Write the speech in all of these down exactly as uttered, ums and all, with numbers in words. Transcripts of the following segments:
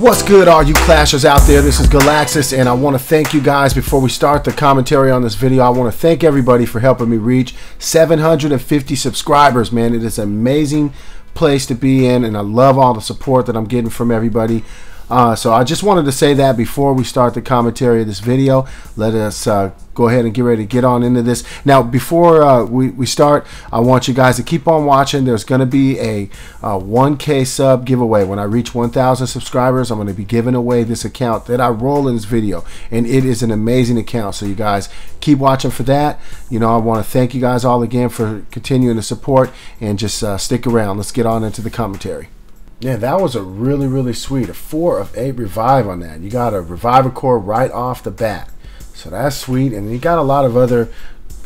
What's good, all you clashers out there? This is Galaxus, and I want to thank you guys. Before we start the commentary on this video, I want to thank everybody for helping me reach seven hundred fifty subscribers, man. It is an amazing place to be in, and I love all the support that I'm getting from everybody. Uh, so I just wanted to say that before we start the commentary of this video. Let us uh, go ahead and get ready to get on into this. Now, before uh, we, we start, I want you guys to keep on watching. There's going to be a uh, one K sub giveaway. When I reach one thousand subscribers, I'm going to be giving away this account that I roll in this video. And it is an amazing account. So you guys keep watching for that. You know, I want to thank you guys all again for continuing to support. And just uh, stick around. Let's get on into the commentary. Yeah, that was a really, really sweet. A four of eight revive on that. You got a Reviver Core right off the bat. So that's sweet. And you got a lot of other,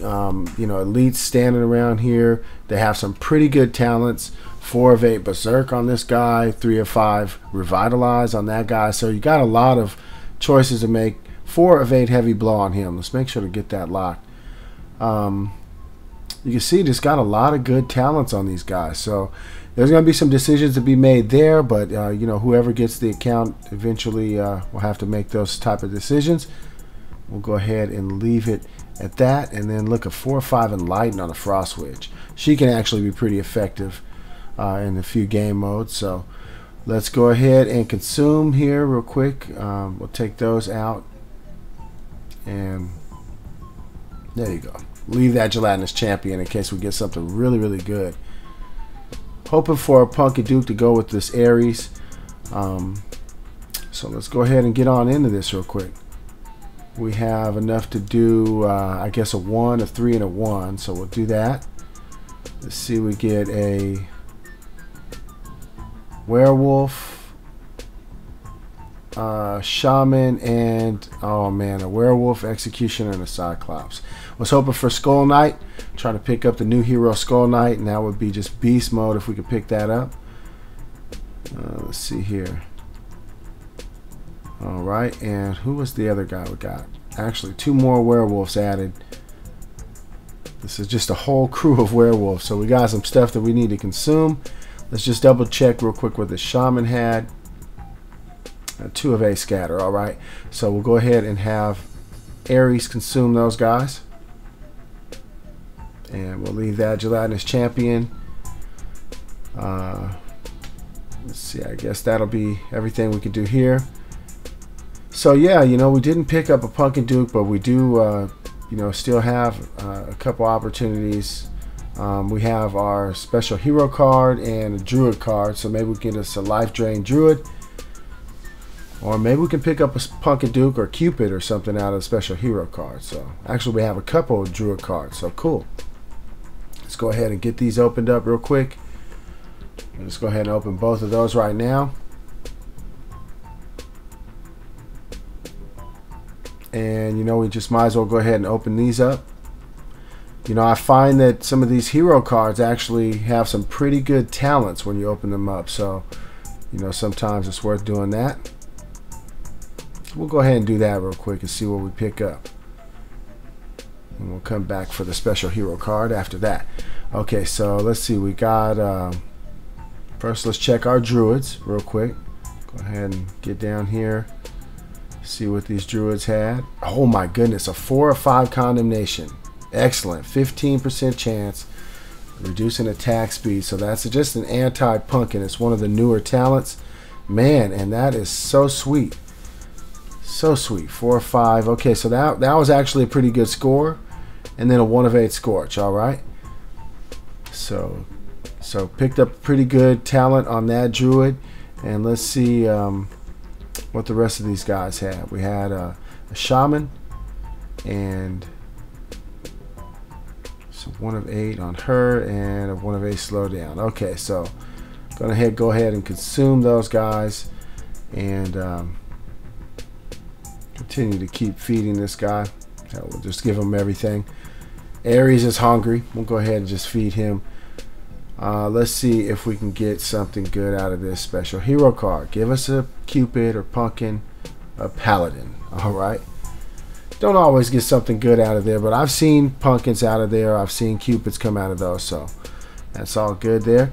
um, you know, elites standing around here. They have some pretty good talents. four of eight Berzerk on this guy. three of five Revitalize on that guy. So you got a lot of choices to make. four of eight Heavy Blow on him. Let's make sure to get that locked. Um, you can see just got a lot of good talents on these guys. So there's going to be some decisions to be made there, but uh, you know, whoever gets the account eventually uh, will have to make those type of decisions. We'll go ahead and leave it at that, and then look at four or five Enlighten on a Frostwitch. She can actually be pretty effective uh, in a few game modes. So let's go ahead and consume here real quick. Um, we'll take those out, and there you go. Leave that Gelatinous Champion in case we get something really, really good. Hoping for a Pumpkin Duke to go with this Aries. Um, so let's go ahead and get on into this real quick. We have enough to do, uh, I guess, a one, a three, and a one. So we'll do that. Let's see, we get a Werewolf, uh, Shaman, and, oh man, a Werewolf, Executioner, and a Cyclops. Was hoping for Skull Knight, trying to pick up the new hero Skull Knight, and that would be just beast mode if we could pick that up. Uh, let's see here. All right, and who was the other guy we got? Actually, two more werewolves added. This is just a whole crew of werewolves, so we got some stuff that we need to consume. Let's just double check real quick what the Shaman had. Uh, two of a scatter, all right. So we'll go ahead and have Aries consume those guys. And we'll leave that Gelatinous Champion. Uh, let's see, I guess that'll be everything we could do here. So yeah, you know, we didn't pick up a Pumpkin Duke, but we do, uh, you know, still have uh, a couple opportunities. Um, we have our special hero card and a Druid card, so maybe we can get us a Life Drain Druid. Or maybe we can pick up a Pumpkin Duke or Cupid or something out of a special hero card. So actually we have a couple of Druid cards, so cool. Let's go ahead and get these opened up real quick. Let's go ahead and open both of those right now. And you know, we just might as well go ahead and open these up. You know, I find that some of these hero cards actually have some pretty good talents when you open them up. So, you know, sometimes it's worth doing that. We'll go ahead and do that real quick and see what we pick up. And we'll come back for the special hero card after that. Okay, so let's see, we got uh, first let's check our Druids real quick. Go ahead and get down here, see what these Druids had. Oh my goodness, a four or five condemnation, excellent. Fifteen percent chance, reducing attack speed, so that's just an anti-pumpkin. It's one of the newer talents, man, and that is so sweet, so sweet. Four or five. Okay, so that that was actually a pretty good score. And then a one of eight Scorch. All right, so so picked up pretty good talent on that Druid. And let's see um, what the rest of these guys had. We had uh, a Shaman and so one of eight on her and a one of eight slowdown. Okay, so gonna head go ahead and consume those guys and um, continue to keep feeding this guy. Hell, we'll just give him everything. Aries is hungry. We'll go ahead and just feed him. Uh, let's see if we can get something good out of this special hero card. Give us a Cupid or Pumpkin, a Paladin. All right. Don't always get something good out of there, but I've seen Pumpkins out of there. I've seen Cupids come out of those, so that's all good there.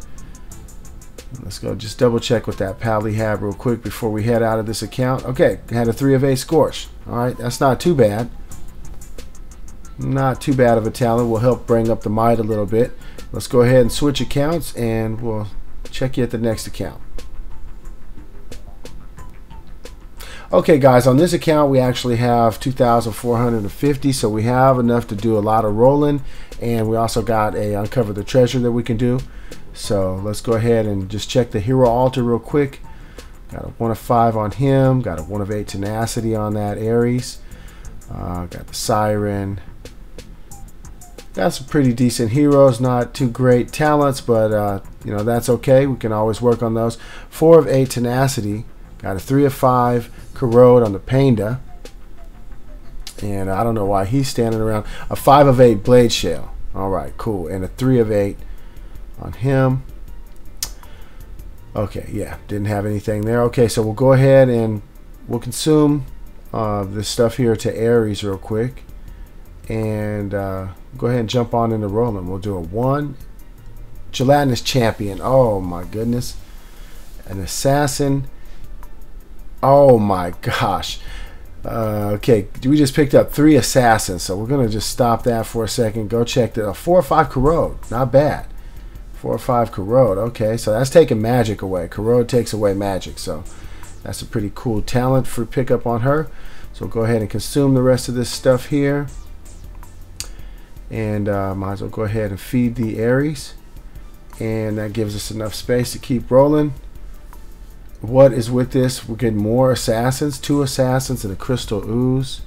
Let's go just double check with that pal he had real quick before we head out of this account. Okay, had a three of eight Scorch. Alright, that's not too bad. Not too bad of a talent. Will help bring up the might a little bit. Let's go ahead and switch accounts and we'll check you at the next account. Okay guys, on this account we actually have two thousand four hundred fifty, so we have enough to do a lot of rolling, and we also got a Uncover the Treasure that we can do. So let's go ahead and just check the hero altar real quick. Got a one of five on him, got a one of eight Tenacity on that Aries, uh, got the Siren. Got some pretty decent heroes, not too great talents, but uh, you know, that's okay. We can always work on those. four of eight Tenacity. Got a three of five Corrode on the Panda. And I don't know why he's standing around. A five of eight Blade Shell. Alright, cool. And a three of eight on him. Okay, yeah. Didn't have anything there. Okay, so we'll go ahead and we'll consume uh, this stuff here to Aries real quick. And uh, go ahead and jump on into rolling. We'll do a one. Gelatinous Champion. Oh my goodness. An Assassin. Oh my gosh. Uh, okay, we just picked up three Assassins, so we're going to just stop that for a second. Go check the uh, four or five Corrode. Not bad. four or five Corrode. Okay, so that's taking magic away. Corrode takes away magic, so that's a pretty cool talent for pickup on her. So go ahead and consume the rest of this stuff here. And uh, might as well go ahead and feed the Aries. And that gives us enough space to keep rolling. What is with this? We're getting more Assassins. Two Assassins and a Crystal Ooze.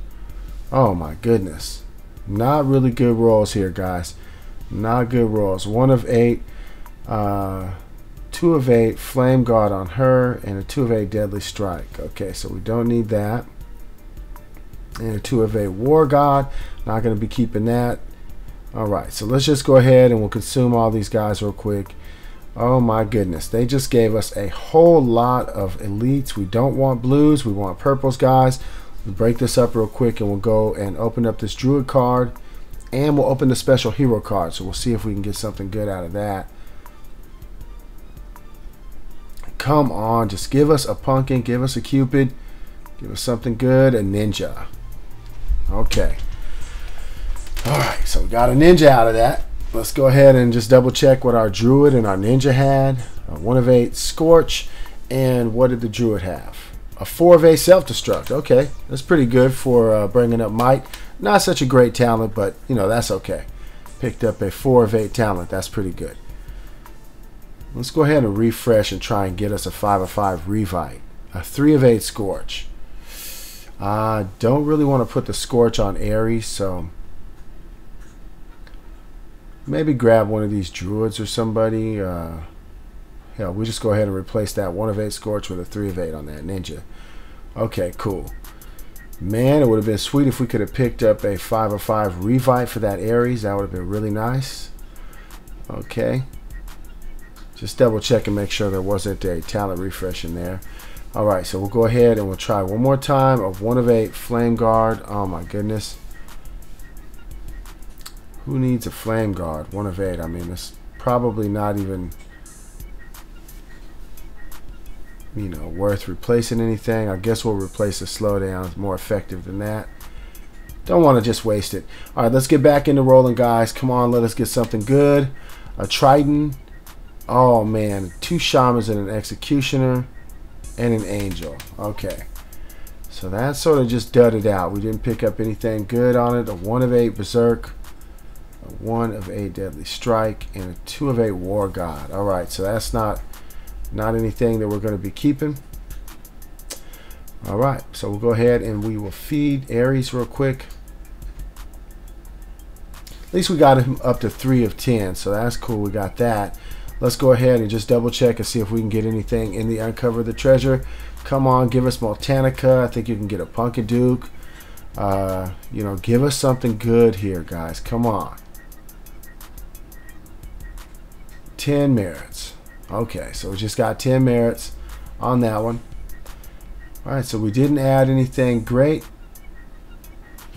Oh my goodness. Not really good rolls here, guys. Not good rolls. One of eight. Uh, two of eight. Flame God on her. And a two of eight Deadly Strike. Okay, so we don't need that. And a two of eight War God. Not going to be keeping that. Alright, so let's just go ahead and we'll consume all these guys real quick. Oh my goodness, they just gave us a whole lot of elites. We don't want blues, we want purples, guys. We'll break this up real quick and we'll go and open up this Druid card, and we'll open the special hero card, so we'll see if we can get something good out of that. Come on, just give us a Pumpkin, give us a Cupid, give us something good. A Ninja. Okay, alright, so we got a Ninja out of that. Let's go ahead and just double check what our Druid and our Ninja had. A one of eight Scorch. And what did the Druid have? A four of eight Self-Destruct. Okay, that's pretty good for uh, bringing up might. Not such a great talent, but you know, that's okay. Picked up a four of eight talent. That's pretty good. Let's go ahead and refresh and try and get us a five of five Revite. A three of eight Scorch. I uh, don't really want to put the Scorch on Aries, so maybe grab one of these Druids or somebody. Uh, hell, we'll just go ahead and replace that one of eight Scorch with a three of eight on that Ninja. Okay, cool. Man, it would have been sweet if we could have picked up a five of five Revite for that Aries. That would have been really nice. Okay. Just double check and make sure there wasn't a talent refresh in there. Alright, so we'll go ahead and we'll try one more time of one of eight Flame Guard. Oh my goodness. Who needs a Flame Guard? One of eight. I mean, it's probably not even, you know, worth replacing anything. I guess we'll replace the Slowdown. It's more effective than that. Don't want to just waste it. All right, let's get back into rolling, guys. Come on, let us get something good. A Triton. Oh, man. Two Shamans and an Executioner and an Angel. Okay. So that sort of just dudded out. We didn't pick up anything good on it. A one of eight Berzerk. A one of eight Deadly Strike, and a two of eight War God. Alright, so that's not not anything that we're going to be keeping. Alright, so we'll go ahead and we will feed Aries real quick. At least we got him up to three of ten, so that's cool. We got that. Let's go ahead and just double check and see if we can get anything in the Uncover the Treasure. Come on, give us Moltanica. I think you can get a Pumpkin Duke. Uh, you know, give us something good here, guys. Come on. ten merits. Okay, so we just got ten merits on that one. Alright, so we didn't add anything great.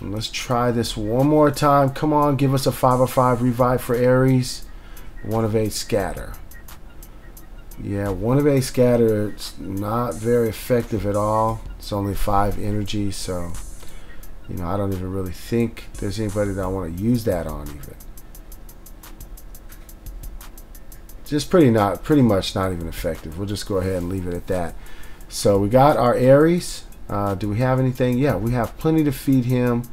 And let's try this one more time. Come on, give us a five of five Revive for Aries. one of eight Scatter. Yeah, one of a scatter, it's not very effective at all. It's only five energy, so you know, I don't even really think there's anybody that I want to use that on even. Just pretty not pretty much not even effective. We'll just go ahead and leave it at that. So we got our Aries. Uh, do we have anything? Yeah, we have plenty to feed him.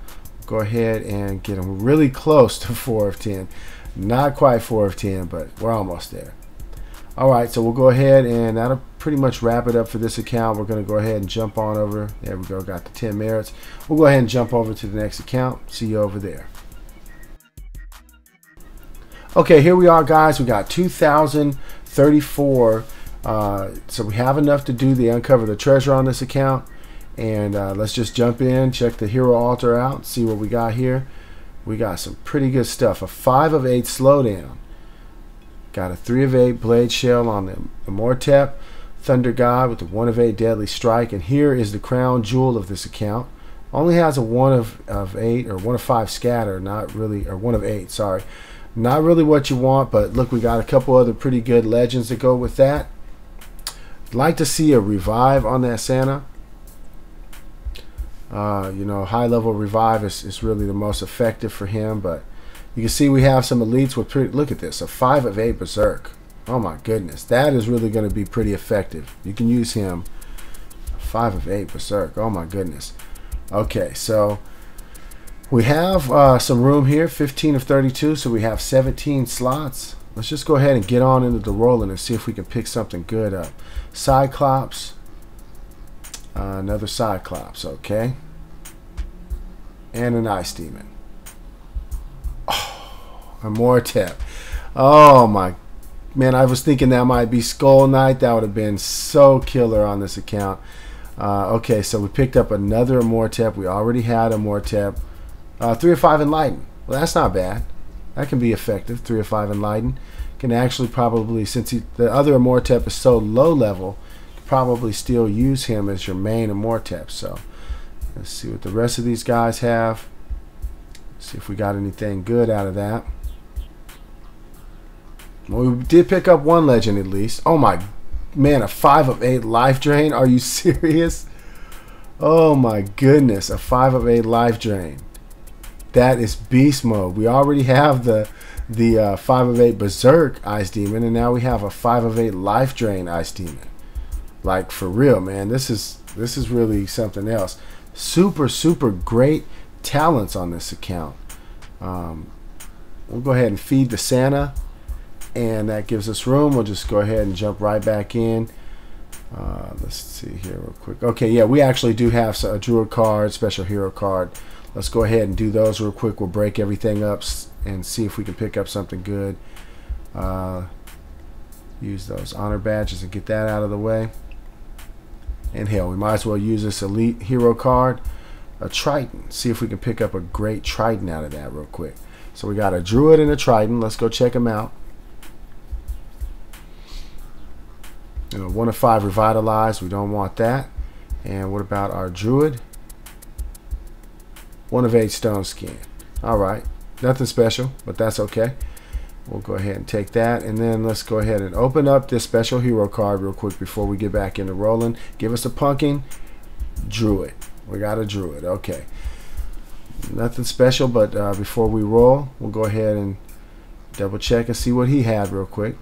Go ahead and get him really close to four of ten. Not quite four of ten, but we're almost there. Alright, so we'll go ahead and that'll pretty much wrap it up for this account. We're going to go ahead and jump on over. There we go, got the ten merits. We'll go ahead and jump over to the next account. See you over there. Okay, here we are, guys. We got two thousand thirty-four. Uh, so we have enough to do the Uncover the Treasure on this account. And uh, let's just jump in, check the hero altar out, see what we got here. We got some pretty good stuff. A five of eight slowdown. Got a three of eight blade shell on the, the Mortep. Thunder God with the one of eight deadly strike. And here is the crown jewel of this account. Only has a one of eight or one of five scatter, not really, or one of eight, sorry. Not really what you want, but look, we got a couple other pretty good legends that go with that. Like to see a revive on that Santa. Uh, you know, high level revive is, is really the most effective for him, but you can see we have some elites with pretty, look at this, a five of eight Berzerk. Oh my goodness, that is really going to be pretty effective. You can use him. five of eight Berzerk, oh my goodness. Okay, so we have uh, some room here, fifteen of thirty-two, so we have seventeen slots. Let's just go ahead and get on into the rolling and see if we can pick something good up. Cyclops. Uh, another Cyclops, okay, and an Ice Demon. Oh, a Mortep. Oh my, man! I was thinking that might be Skull Knight. That would have been so killer on this account. Uh, okay, so we picked up another Mortep. We already had a Mortep. Uh, three or five Enlighten. Well, that's not bad. That can be effective. Three or five Enlighten can actually probably, since he, the other Mortep is so low level, probably still use him as your main Mortep. So let's see what the rest of these guys have. See if we got anything good out of that. Well, we did pick up one legend at least. Oh my man, a five of eight life drain. Are you serious? Oh my goodness, a five of eight life drain. That is beast mode. We already have the the uh, five of eight Berzerk Ice Demon, and now we have a five of eight life drain Ice Demon. Like, for real, man, this is this is really something else. Super, super great talents on this account. Um, we'll go ahead and feed the Santa, and that gives us room. We'll just go ahead and jump right back in. Uh, let's see here real quick. Okay, yeah, we actually do have a Druid card, special hero card. Let's go ahead and do those real quick. We'll break everything up and see if we can pick up something good. Uh, use those honor badges and get that out of the way. And hell, we might as well use this elite hero card, a Triton. See if we can pick up a great Triton out of that real quick. So we got a Druid and a Triton. Let's go check them out. You know, one of five revitalized. We don't want that. And what about our Druid? One of eight stone skin. All right, nothing special, but that's okay. We'll go ahead and take that, and then let's go ahead and open up this special hero card real quick before we get back into rolling. Give us a Pumpkin Druid. We got a Druid. Okay, nothing special, but uh, before we roll, we'll go ahead and double check and see what he had real quick,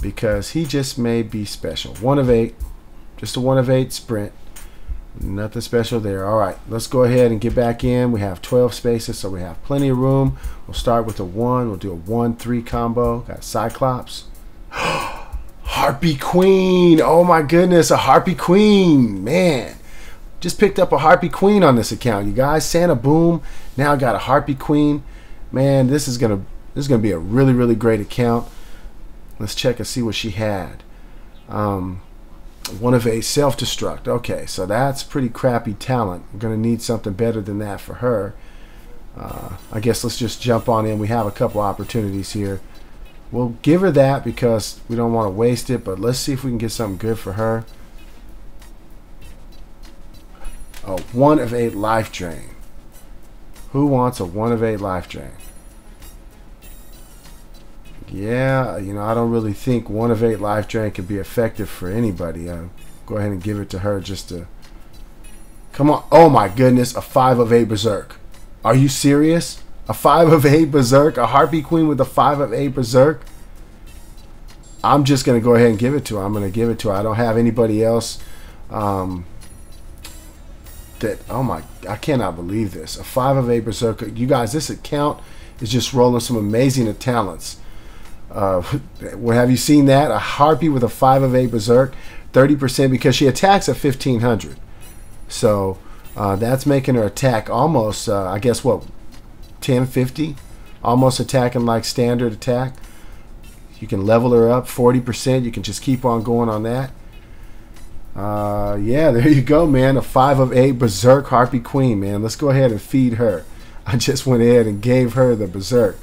because he just may be special. One of eight, just a one of eight sprint. Nothing special there. All right, let's go ahead and get back in. We have twelve spaces, so we have plenty of room. We'll start with a one. We'll do a one three combo. Got Cyclops. Harpy Queen. Oh my goodness, a Harpy Queen. Man, just picked up a Harpy Queen on this account, you guys. Santa Boom now got a Harpy Queen. Man, this is gonna this is gonna be a really, really great account. Let's check and see what she had. Um, one of a self-destruct. Okay, so that's pretty crappy talent. We're gonna need something better than that for her. uh, I guess let's just jump on in. We have a couple opportunities here. We'll give her that because we don't want to waste it, but let's see if we can get something good for her. A one of eight life drain. Who wants a one of eight life drain? Yeah, you know, I don't really think one of eight life drain could be effective for anybody. Uh, go ahead and give it to her just to... Come on. Oh my goodness, a five of eight Berserk. Are you serious? A five of eight Berserk? A Harpy Queen with a five of eight Berserk? I'm just going to go ahead and give it to her. I'm going to give it to her. I don't have anybody else um, that... Oh my... I cannot believe this. A five of eight Berserk. You guys, this account is just rolling some amazing talents. Uh, have you seen that? A Harpy with a five of eight Berserk. thirty percent because she attacks at fifteen hundred. So uh, that's making her attack almost, uh, I guess, what, ten fifty? Almost attacking like standard attack. You can level her up forty percent. You can just keep on going on that. Uh, yeah, there you go, man. A five of eight Berserk Harpy Queen, man. Let's go ahead and feed her. I just went ahead and gave her the Berserk.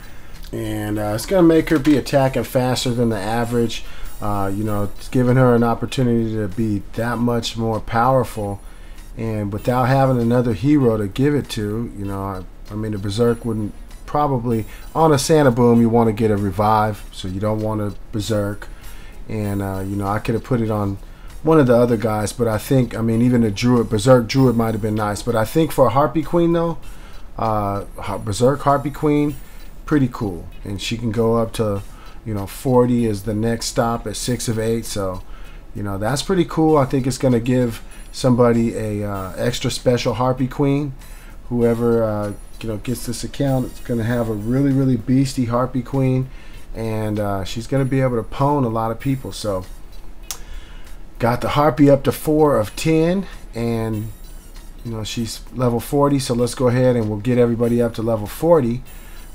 And uh, it's going to make her be attacking faster than the average. Uh, you know, it's giving her an opportunity to be that much more powerful. And without having another hero to give it to, you know, I, I mean, the Berserk wouldn't probably... On a Santa Boom, you want to get a revive, so you don't want a Berserk. And, uh, you know, I could have put it on one of the other guys, but I think, I mean, even a Druid, Berserk Druid might have been nice. But I think for a Harpy Queen, though, uh, Berserk Harpy Queen, pretty cool. And she can go up to, you know, forty is the next stop at six of eight. So, you know, that's pretty cool. I think it's going to give somebody a uh, extra special Harpy Queen. Whoever uh, you know gets this account, it's going to have a really really beastie Harpy Queen, and uh, she's going to be able to pwn a lot of people. So got the Harpy up to four of ten, and you know she's level forty. So let's go ahead and we'll get everybody up to level forty,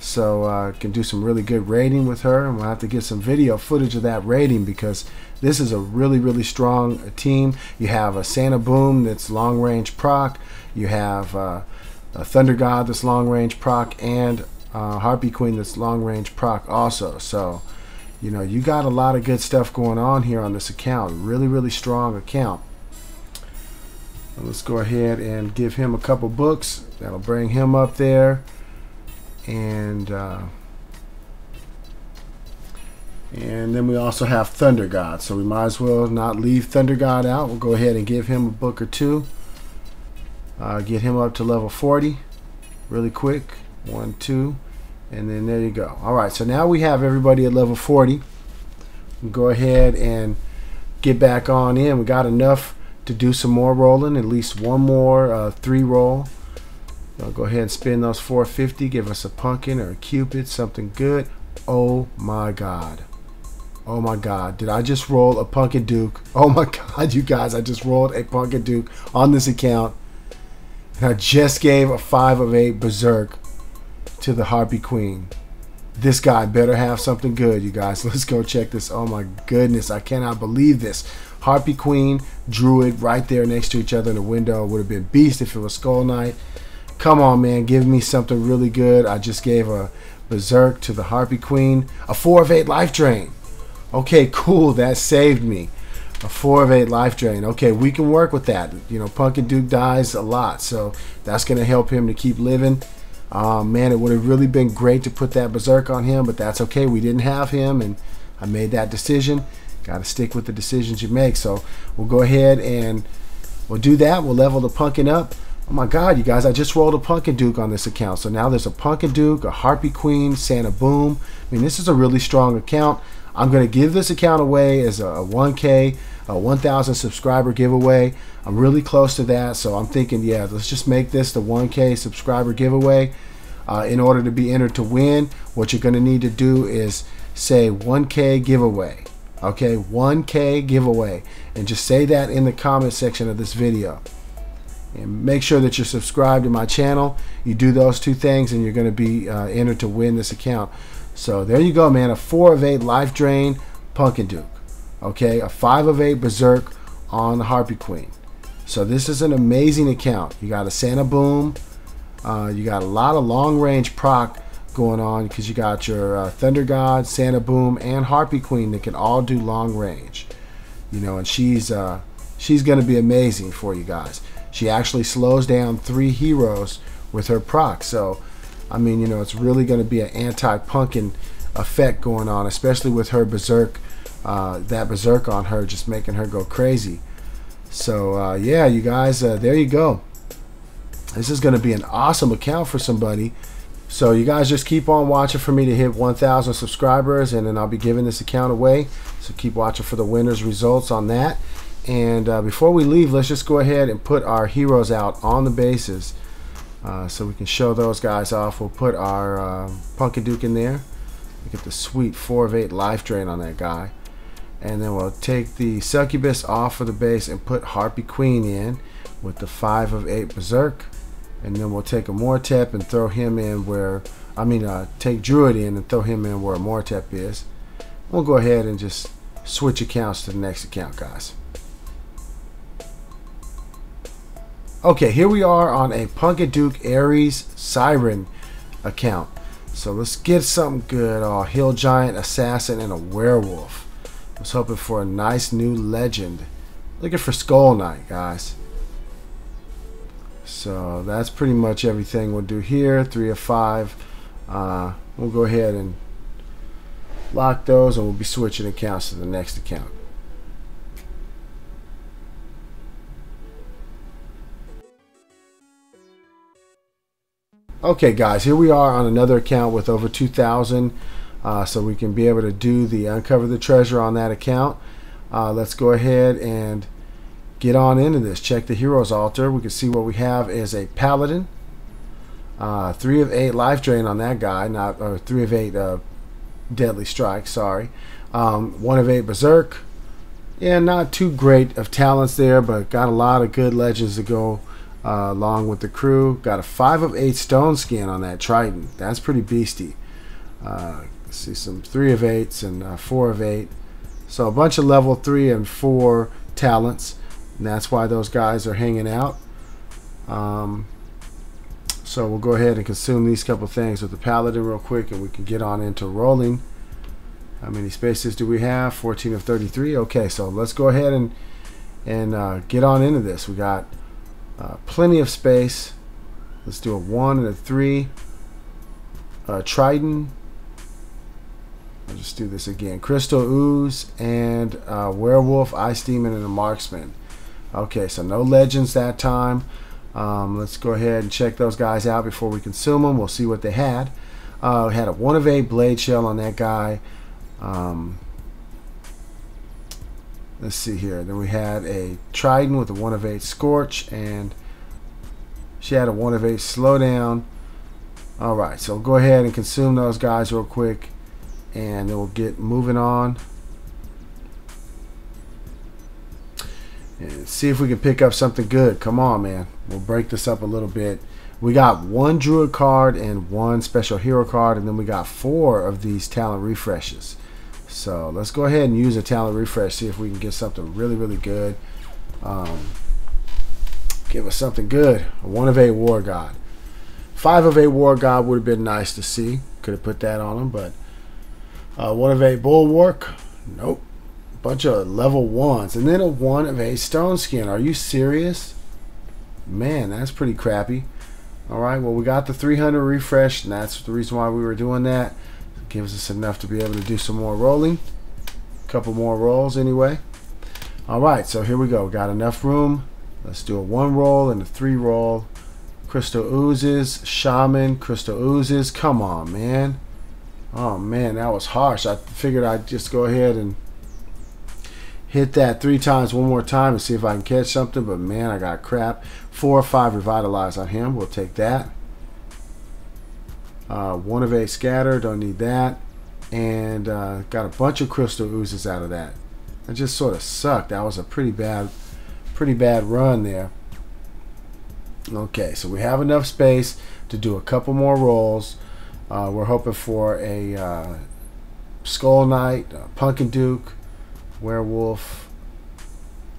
so uh, can do some really good raiding with her, and we'll have to get some video footage of that raiding because this is a really really strong team. You have a Santa Boom that's long range proc, you have uh, a Thunder God that's long range proc, and uh, Harpy Queen that's long range proc also. So you know you got a lot of good stuff going on here on this account. Really really strong account. Let's go ahead and give him a couple books. That'll bring him up there. And uh, and then we also have Thunder God, so we might as well not leave Thunder God out. We'll go ahead and give him a book or two. Uh, get him up to level forty, really quick. One, two, and then there you go. All right, so now we have everybody at level forty. We'll go ahead and get back on in. We got enough to do some more rolling. At least one more uh, three roll. I'll go ahead and spin those four fifty. Give us a pumpkin or a cupid, something good. Oh my god. Oh my god. Did I just roll a Pumpkin Duke? Oh my god, you guys, I just rolled a Pumpkin Duke on this account. And I just gave a five of eight Berserk to the Harpy Queen. This guy better have something good, you guys. Let's go check this. Oh my goodness, I cannot believe this. Harpy Queen, Druid right there next to each other in the window. Would have been beast if it was Skull Knight. Come on, man, give me something really good. I just gave a Berserk to the Harpy Queen. A four of eight life drain. Okay, cool, that saved me. A four of eight life drain. Okay, we can work with that. You know, Pumpkin Duke dies a lot, so that's going to help him to keep living. Um, man, it would have really been great to put that Berserk on him, but that's okay. We didn't have him, and I made that decision. Got to stick with the decisions you make. So we'll go ahead and we'll do that. We'll level the Pumpkin up. Oh my god, you guys, I just rolled a Pumpkin Duke on this account. So now there's a Pumpkin Duke, a Harpy Queen, Santa Boom. I mean, this is a really strong account. I'm going to give this account away as a one K, a one thousand subscriber giveaway. I'm really close to that, so I'm thinking, yeah, let's just make this the one K subscriber giveaway. Uh, in order to be entered to win, what you're going to need to do is say one K giveaway. Okay, one K giveaway. And just say that in the comment section of this video. And make sure that you're subscribed to my channel. You do those two things and you're going to be uh, entered to win this account. So there you go, man. A four of eight life drain Pumpkin Duke. Okay, a five of eight Berserk on the Harpy Queen. So this is an amazing account. You got a Santa Boom. Uh, you got a lot of long range proc going on because you got your uh, Thunder God, Santa Boom, and Harpy Queen that can all do long range. You know, and she's, uh, she's going to be amazing for you guys. She actually slows down three heroes with her proc. So, I mean, you know, it's really going to be an anti-pumpkin effect going on, especially with her berserk, uh, that berserk on her just making her go crazy. So uh, yeah, you guys, uh, there you go. This is going to be an awesome account for somebody. So you guys just keep on watching for me to hit one thousand subscribers, and then I'll be giving this account away. So keep watching for the winners' results on that. And uh, before we leave, let's just go ahead and put our heroes out on the bases, uh, so we can show those guys off. We'll put our uh, Pumpkin Duke in there. Look at the sweet four of eight life drain on that guy. And then we'll take the Succubus off of the base and put Harpy Queen in with the five of eight Berserk. And then we'll take a Mortep and throw him in where, I mean, uh, take Druid in and throw him in where a Mortep is. We'll go ahead and just switch accounts to the next account, guys. Okay, here we are on a Pumpkin Duke Aries Siren account. So let's get something good. Oh, Hill Giant, Assassin, and a Werewolf. I was hoping for a nice new legend. Looking for Skull Knight, guys. So that's pretty much everything we'll do here. Three of five. Uh, we'll go ahead and lock those, and we'll be switching accounts to the next account. Okay, guys, here we are on another account with over two thousand. Uh, so we can be able to do the Uncover the Treasure on that account. Uh, let's go ahead and get on into this. Check the Heroes Altar. We can see what we have is a Paladin. Uh, three of eight life drain on that guy. Not or three of eight uh, deadly strike. Sorry. Um, one of eight Berserk. Yeah, not too great of talents there, but got a lot of good legends to go uh, along with the crew. Got a five of eight stone skin on that Triton. That's pretty beastie. Uh, see some three of eights and uh, four of eight, so a bunch of level three and four talents, and that's why those guys are hanging out. Um, so we'll go ahead and consume these couple things with the Paladin real quick, and we can get on into rolling. How many spaces do we have? Fourteen of thirty-three. Okay, so let's go ahead and and uh, get on into this. We got uh, plenty of space. Let's do a one and a three. uh, Triton. I'll just do this again. Crystal Ooze and uh, Werewolf, Ice Demon, and a Marksman. Okay, so no legends that time. Um, let's go ahead and check those guys out before we consume them. We'll see what they had. Uh, we had a one of eight blade shell on that guy. Um, let's see here. Then we had a Triton with a one of eight scorch, and she had a one of eight slowdown. All right, so go ahead and consume those guys real quick, and then we'll get moving on and see if we can pick up something good. Come on, man. We'll break this up a little bit. We got one Druid card and one special hero card, and then we got four of these talent refreshes. So let's go ahead and use a talent refresh, see if we can get something really, really good. Um, give us something good. A one of eight war god. Five of eight war god would have been nice to see. Could have put that on him, but Uh, one of eight bulwark, nope. Bunch of level ones, and then a one of eight stone skin. Are you serious? Man, that's pretty crappy. All right, well, we got the three hundred refresh, and that's the reason why we were doing that. It gives us enough to be able to do some more rolling, a couple more rolls anyway. All right, so here we go. Got enough room. Let's do a one roll and a three roll. Crystal Oozes, Shaman, Crystal Oozes. Come on, man. Oh man, that was harsh. I figured I'd just go ahead and hit that three times one more time and see if I can catch something, but man, I got crap. Four or five revitalize on him. We'll take that. Uh, one of eight scatter. Don't need that. And uh, got a bunch of crystal oozes out of that. That just sort of sucked. That was a pretty bad, pretty bad run there. Okay, so we have enough space to do a couple more rolls. Uh, we're hoping for a uh, Skull Knight, a Pumpkin Duke, Werewolf.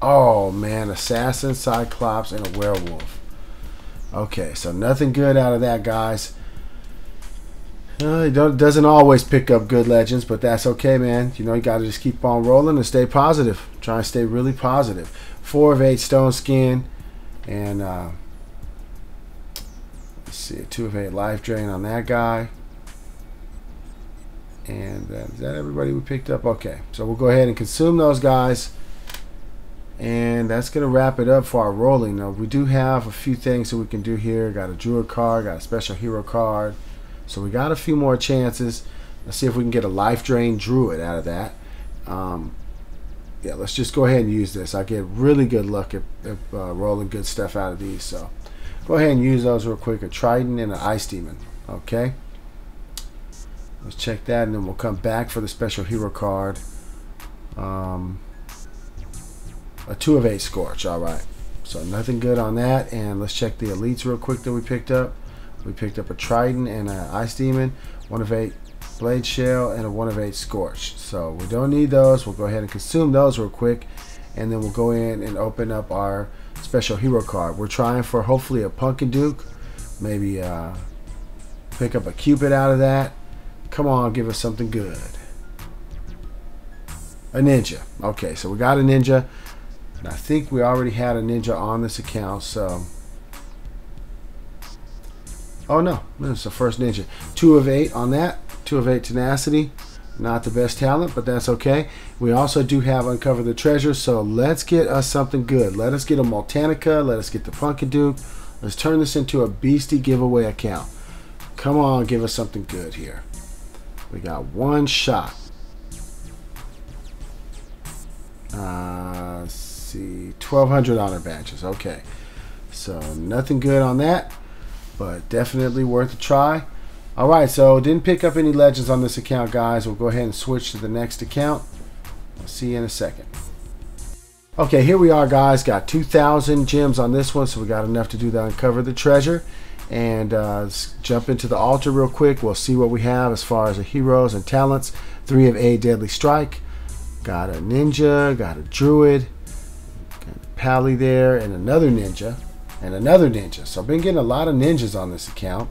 Oh man, Assassin, Cyclops, and a Werewolf. Okay, so nothing good out of that, guys. Uh, it don't, doesn't always pick up good legends, but that's okay, man. You know, you got to just keep on rolling and stay positive. Try and stay really positive. Four of eight stone skin, and uh, let's see, two of eight life drain on that guy. And uh, is that everybody we picked up? Okay, so we'll go ahead and consume those guys. And that's going to wrap it up for our rolling. Now, we do have a few things that we can do here. Got a Druid card, got a special hero card. So we got a few more chances. Let's see if we can get a life drain Druid out of that. Um, yeah, let's just go ahead and use this. I get really good luck at, at uh, rolling good stuff out of these. So go ahead and use those real quick. A Triton and an Ice Demon. Okay. Let's check that, and then we'll come back for the special hero card. Um... A two of eight Scorch, all right. So nothing good on that. And let's check the elites real quick that we picked up. We picked up a Triton and an Ice Demon, one of eight Blade Shell, and a one of eight Scorch. So we don't need those. We'll go ahead and consume those real quick. And then we'll go in and open up our special hero card. We're trying for hopefully a Pumpkin Duke. Maybe uh, pick up a Cupid out of that. Come on, give us something good. A Ninja. Okay, so we got a Ninja. And I think we already had a Ninja on this account, so... Oh no, it's the first Ninja. Two of eight on that. Two of eight Tenacity. Not the best talent, but that's okay. We also do have Uncover the Treasure, so let's get us something good. Let us get a Moltanica. Let us get the Pumpkin Duke. Let's turn this into a beastie giveaway account. Come on, give us something good here. We got one shot. Uh... see, twelve hundred honor badges. Okay, so nothing good on that, but definitely worth a try. Alright, so didn't pick up any legends on this account, guys. We'll go ahead and switch to the next account. I'll see you in a second. Okay, here we are, guys. Got two thousand gems on this one, so we got enough to do the Uncover the Treasure. And uh, let's jump into the altar real quick. We'll see what we have as far as the heroes and talents. Three of eight Deadly Strike. Got a Ninja, got a Druid, Pally there, and another Ninja, and another Ninja. So I've been getting a lot of Ninjas on this account.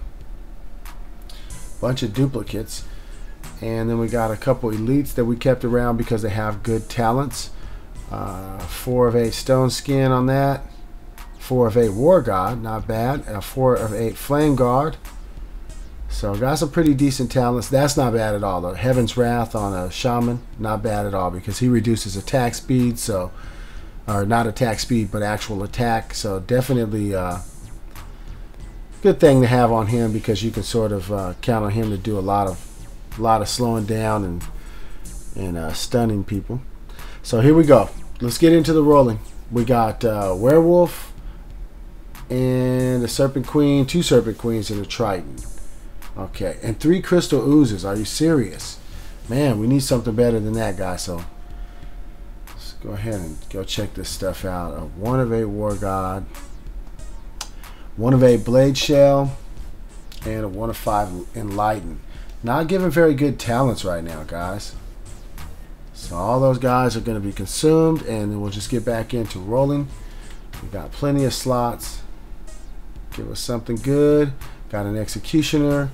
Bunch of duplicates. And then we got a couple elites that we kept around because they have good talents. Uh, four of eight Stone Skin on that. Four of eight War God, not bad. And a four of eight Flame Guard. So got some pretty decent talents. That's not bad at all though. Heaven's Wrath on a Shaman, not bad at all because he reduces attack speed, so or not attack speed, but actual attack. So definitely a uh, good thing to have on him because you can sort of uh, count on him to do a lot of a lot of slowing down and and uh, stunning people. So here we go. Let's get into the rolling. We got uh, Werewolf and a Serpent Queen, two Serpent Queens and a Triton. Okay, and three Crystal Oozes. Are you serious? Man, we need something better than that, guys. So go ahead and go check this stuff out. A one of eight War God, one of eight Blade Shell, and a one of five Enlighten. Not giving very good talents right now, guys. So all those guys are going to be consumed, and then we'll just get back into rolling. We got plenty of slots. Give us something good. Got an Executioner,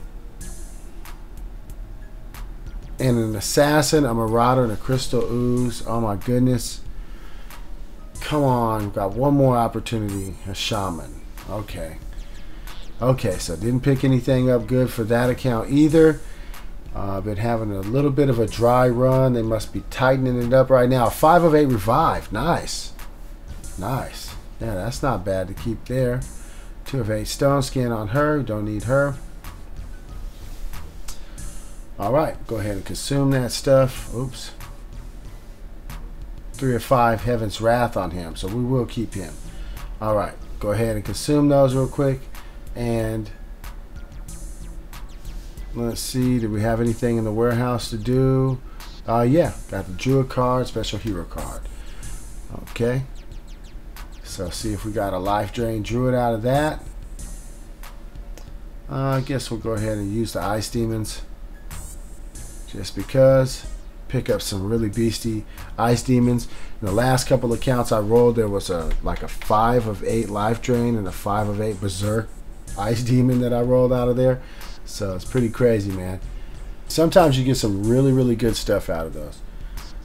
and an Assassin, a Marauder, and a Crystal Ooze. Oh my goodness. Come on. We've got one more opportunity. A Shaman. Okay. Okay, so didn't pick anything up good for that account either. Uh, been having a little bit of a dry run. They must be tightening it up right now. Five of eight Revive. Nice. Nice. Yeah, that's not bad to keep there. Two of eight Stone Skin on her. Don't need her. Alright, go ahead and consume that stuff. Oops. Three or five Heaven's Wrath on him, so we will keep him. Alright, go ahead and consume those real quick. And let's see, do we have anything in the warehouse to do? Uh, yeah, got the Druid card, special hero card. Okay. So see if we got a life drain Druid out of that. Uh, I guess we'll go ahead and use the Ice Demons. Just because, pick up some really beastie Ice Demons. In the last couple accounts I rolled, there was a like a five of eight Life Drain and a five of eight Berzerk Ice Demon that I rolled out of there. So it's pretty crazy, man. Sometimes you get some really, really good stuff out of those.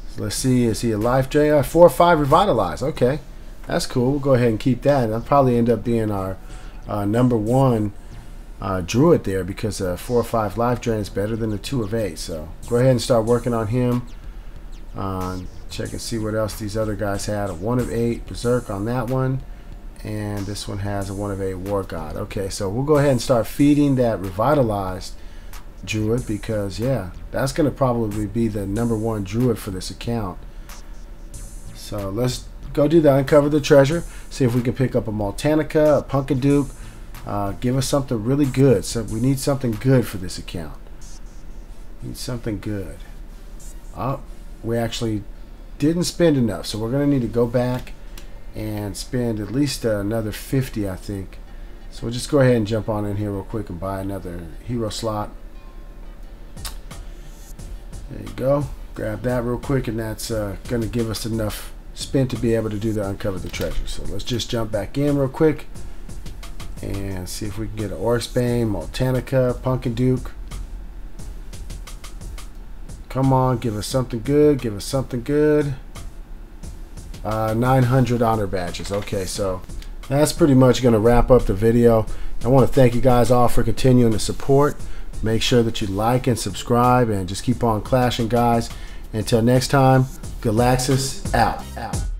So let's see, is he a Life Drain? Uh, four or five Revitalize. Okay, that's cool. We'll go ahead and keep that. That'll probably end up being our uh, number one uh, Druid there, because uh, four or five life drain is better than the two of eight. So go ahead and start working on him. Uh, check and see what else these other guys had. A one of eight Berzerk on that one, and this one has a one of eight War God. Okay, so we'll go ahead and start feeding that revitalized Druid, because yeah, that's going to probably be the number one Druid for this account. So let's go do that, uncover the treasure, see if we can pick up a Moltanica, a Pumpkin Duke. Uh, give us something really good. So we need something good for this account. Need something good. Oh, we actually didn't spend enough, so we're going to need to go back and spend at least uh, another fifty, I think. So we'll just go ahead and jump on in here real quick and buy another hero slot. There you go. Grab that real quick, and that's uh, going to give us enough spend to be able to do the uncover the treasure. So let's just jump back in real quick and see if we can get an Orcsbane, Moltanica, Pumpkin Duke. Come on, give us something good. Give us something good. Uh, nine hundred honor badges. Okay, so that's pretty much going to wrap up the video. I want to thank you guys all for continuing to support. Make sure that you like and subscribe, and just keep on clashing, guys. Until next time, Galaxus out. out.